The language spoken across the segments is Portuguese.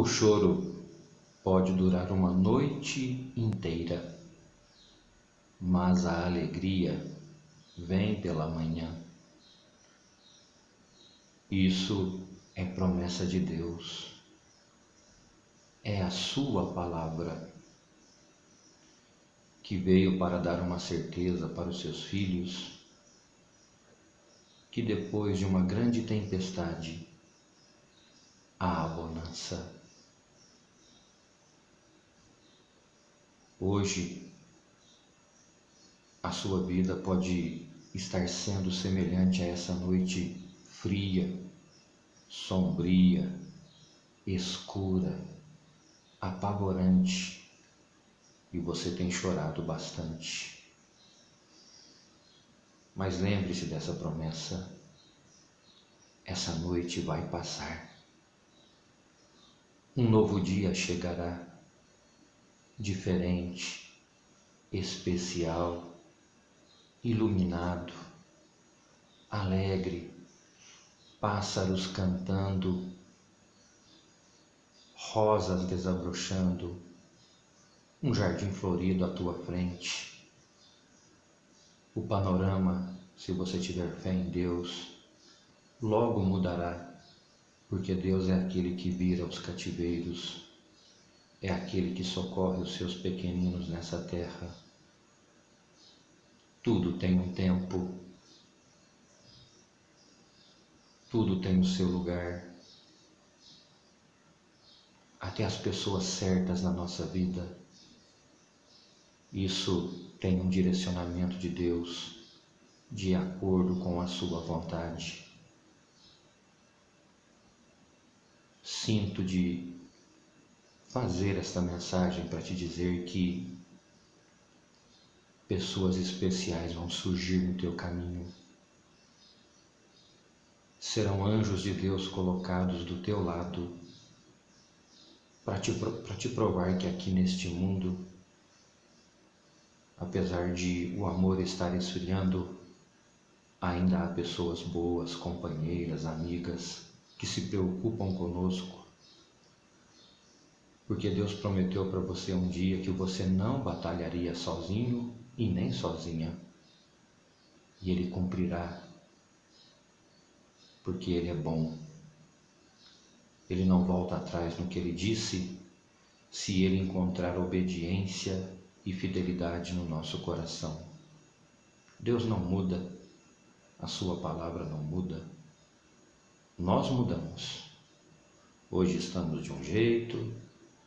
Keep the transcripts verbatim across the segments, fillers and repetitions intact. O choro pode durar uma noite inteira, mas a alegria vem pela manhã. Isso é promessa de Deus, é a sua palavra, que veio para dar uma certeza para os seus filhos, que depois de uma grande tempestade, há bonança. Hoje, a sua vida pode estar sendo semelhante a essa noite fria, sombria, escura, apavorante, e você tem chorado bastante. Mas lembre-se dessa promessa, essa noite vai passar. Um novo dia chegará, diferente, especial, iluminado, alegre, pássaros cantando, rosas desabrochando, um jardim florido à tua frente. O panorama, se você tiver fé em Deus, logo mudará. Porque Deus é aquele que vira os cativeiros, é aquele que socorre os seus pequeninos nessa terra. Tudo tem um tempo, tudo tem o seu lugar. Até as pessoas certas na nossa vida, isso tem um direcionamento de Deus, de acordo com a sua vontade. Sinto de fazer esta mensagem para te dizer que pessoas especiais vão surgir no teu caminho. Serão anjos de Deus colocados do teu lado para te, para te provar que aqui neste mundo, apesar de o amor estar esfriando, ainda há pessoas boas, companheiras, amigas, que se preocupam conosco, porque Deus prometeu para você um dia que você não batalharia sozinho e nem sozinha, e Ele cumprirá, porque Ele é bom. Ele não volta atrás no que Ele disse, se Ele encontrar obediência e fidelidade no nosso coração. Deus não muda, a sua palavra não muda. Nós mudamos. Hoje estamos de um jeito,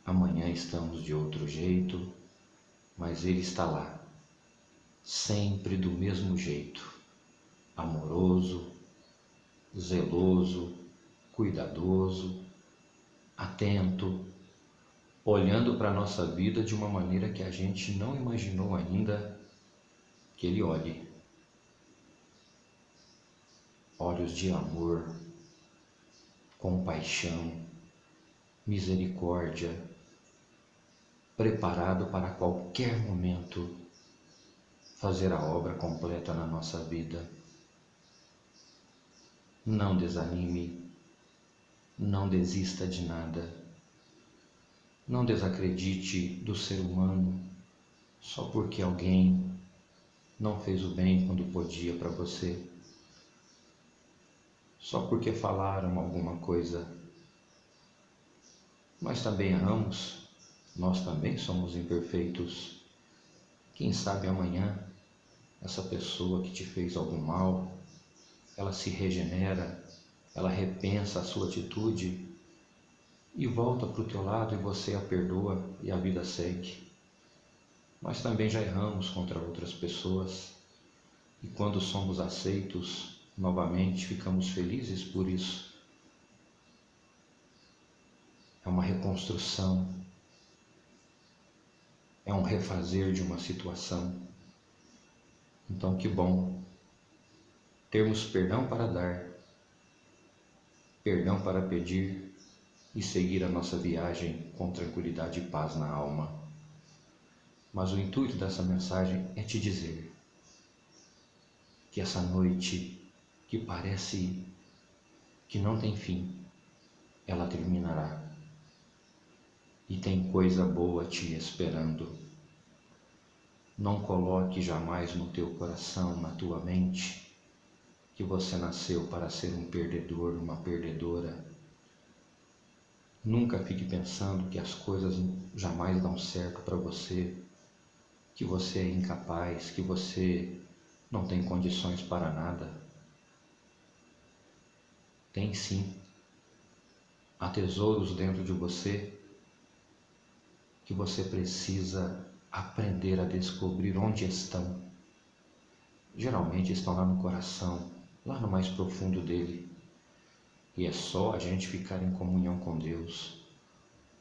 amanhã estamos de outro jeito, mas Ele está lá, sempre do mesmo jeito, amoroso, zeloso, cuidadoso, atento, olhando para a nossa vida de uma maneira que a gente não imaginou ainda que Ele olhe. Olhos de amor, compaixão, misericórdia, preparado para qualquer momento fazer a obra completa na nossa vida. Não desanime, não desista de nada, não desacredite do ser humano só porque alguém não fez o bem quando podia para você. Só porque falaram alguma coisa. Nós também erramos, nós também somos imperfeitos. Quem sabe amanhã, essa pessoa que te fez algum mal, ela se regenera, ela repensa a sua atitude e volta para o teu lado e você a perdoa e a vida segue. Nós também já erramos contra outras pessoas e quando somos aceitos, novamente ficamos felizes por isso. É uma reconstrução, é um refazer de uma situação. Então, que bom termos perdão para dar, perdão para pedir e seguir a nossa viagem com tranquilidade e paz na alma. Mas o intuito dessa mensagem é te dizer que essa noite que parece que não tem fim, ela terminará. tem coisa boa te esperando. Não coloque jamais no teu coração, na tua mente, que você nasceu para ser um perdedor, uma perdedora. Nunca fique pensando que as coisas jamais dão certo para você, que você é incapaz, que você não tem condições para nada. Tem sim. Há tesouros dentro de você que você precisa aprender a descobrir onde estão. Geralmente estão lá no coração, lá no mais profundo dele. E é só a gente ficar em comunhão com Deus,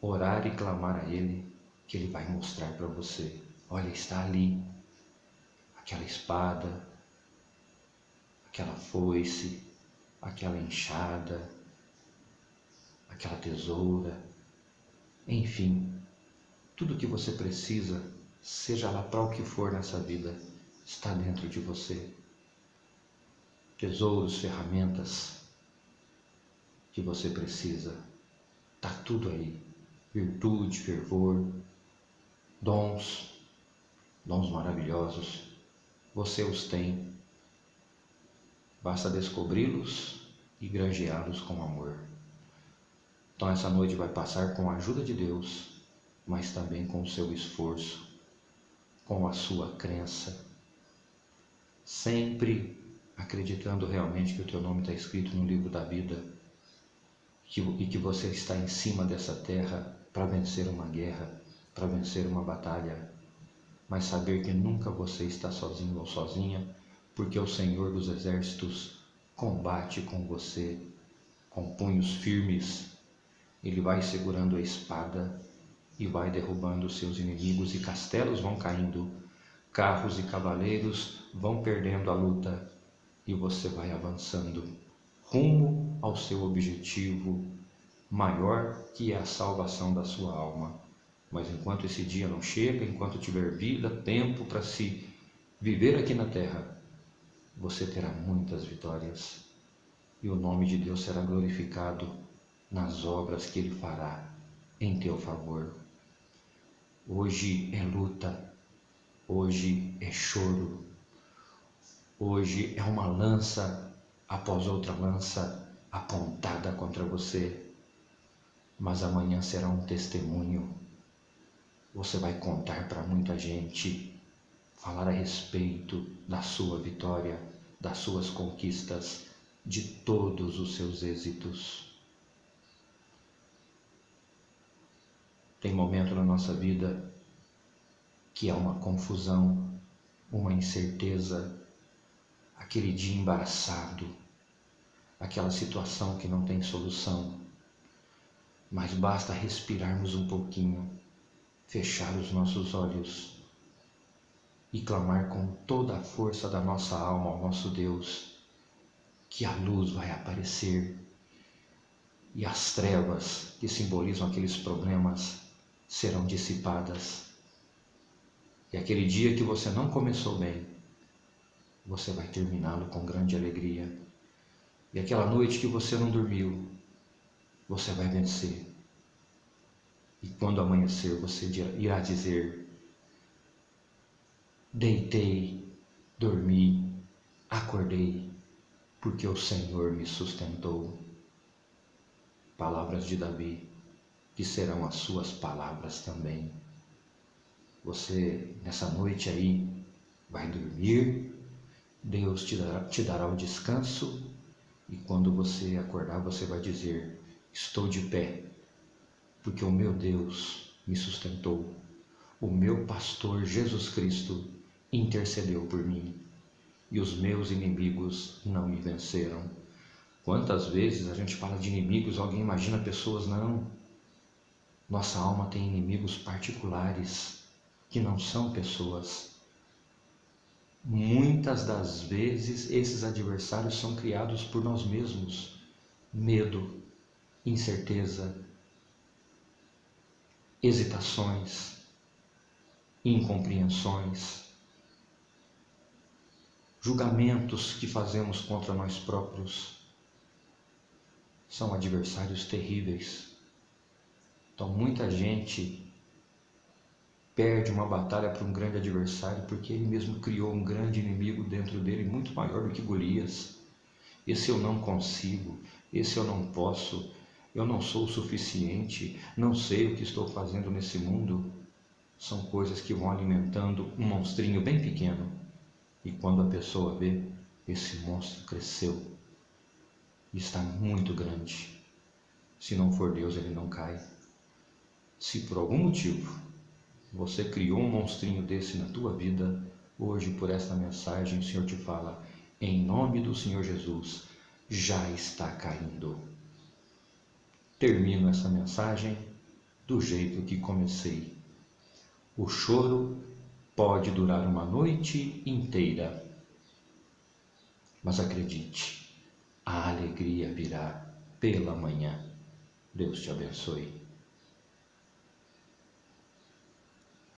orar e clamar a Ele, que Ele vai mostrar para você. Olha, está ali, aquela espada, aquela foice, aquela enxada, aquela tesoura, enfim, tudo que você precisa, seja lá para o que for nessa vida, está dentro de você. Tesouros, ferramentas que você precisa, está tudo aí. Virtude, fervor, dons, dons maravilhosos, você os tem. Basta descobri-los e granjeá-los com amor. Então essa noite vai passar com a ajuda de Deus, mas também com o seu esforço, com a sua crença, sempre acreditando realmente que o teu nome está escrito no livro da vida que, e que você está em cima dessa terra para vencer uma guerra, para vencer uma batalha, mas saber que nunca você está sozinho ou sozinha, porque o Senhor dos Exércitos combate com você com punhos firmes. Ele vai segurando a espada e vai derrubando seus inimigos, e castelos vão caindo, carros e cavaleiros vão perdendo a luta, e você vai avançando rumo ao seu objetivo maior, que é a salvação da sua alma. Mas enquanto esse dia não chega, enquanto tiver vida, tempo para se viver aqui na terra, você terá muitas vitórias e o nome de Deus será glorificado nas obras que Ele fará em teu favor. Hoje é luta, hoje é choro, hoje é uma lança após outra lança apontada contra você, mas amanhã será um testemunho. Você vai contar para muita gente, falar a respeito da sua vitória, das suas conquistas, de todos os seus êxitos. Tem momento na nossa vida que é uma confusão, uma incerteza, aquele dia embaraçado, aquela situação que não tem solução. Mas basta respirarmos um pouquinho, fechar os nossos olhos e clamar com toda a força da nossa alma ao nosso Deus, que a luz vai aparecer e as trevas que simbolizam aqueles problemas serão dissipadas. E aquele dia que você não começou bem, você vai terminá-lo com grande alegria. E aquela noite que você não dormiu, você vai vencer. E quando amanhecer, você irá dizer: deitei, dormi, acordei, porque o Senhor me sustentou. Palavras de Davi, que serão as suas palavras também. Você, nessa noite aí, vai dormir, Deus te dará, te dará o descanso, e quando você acordar, você vai dizer: estou de pé, porque o meu Deus me sustentou, o meu pastor Jesus Cristo intercedeu por mim, e os meus inimigos não me venceram. Quantas vezes a gente fala de inimigos, alguém imagina pessoas, não. Nossa alma tem inimigos particulares, que não são pessoas. Muitas das vezes esses adversários são criados por nós mesmos. Medo, incerteza, hesitações, incompreensões, julgamentos que fazemos contra nós próprios. São adversários terríveis. Então muita gente perde uma batalha para um grande adversário porque ele mesmo criou um grande inimigo dentro dele, muito maior do que Golias. Esse eu não consigo, esse eu não posso, eu não sou o suficiente, não sei o que estou fazendo nesse mundo. São coisas que vão alimentando um monstrinho bem pequeno. E quando a pessoa vê, esse monstro cresceu e está muito grande. Se não for Deus, ele não cai. Se por algum motivo você criou um monstrinho desse na tua vida, hoje por esta mensagem o Senhor te fala, em nome do Senhor Jesus, já está caindo. Termino essa mensagem do jeito que comecei. O choro pode durar uma noite inteira, mas acredite, a alegria virá pela manhã. Deus te abençoe.